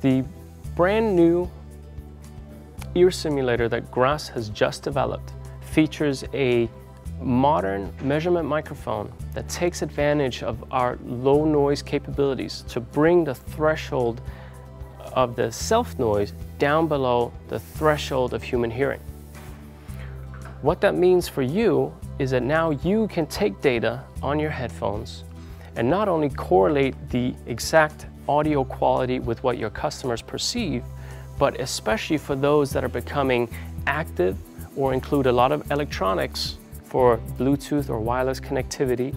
The brand new ear simulator that G.R.A.S. has just developed features a modern measurement microphone that takes advantage of our low noise capabilities to bring the threshold of the self noise down below the threshold of human hearing. What that means for you is that now you can take data on your headphones and not only correlate the exact audio quality with what your customers perceive, but especially for those that are becoming active or include a lot of electronics for Bluetooth or wireless connectivity,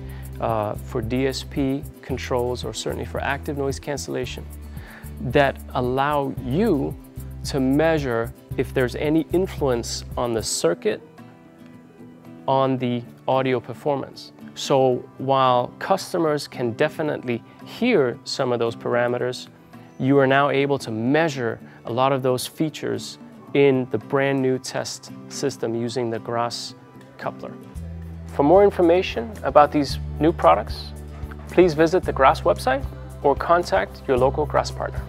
for DSP controls, or certainly for active noise cancellation, that allow you to measure if there's any influence on the circuit on the audio performance. So while customers can definitely hear some of those parameters, you are now able to measure a lot of those features in the brand new test system using the G.R.A.S. coupler. For more information about these new products, please visit the G.R.A.S. website or contact your local G.R.A.S. partner.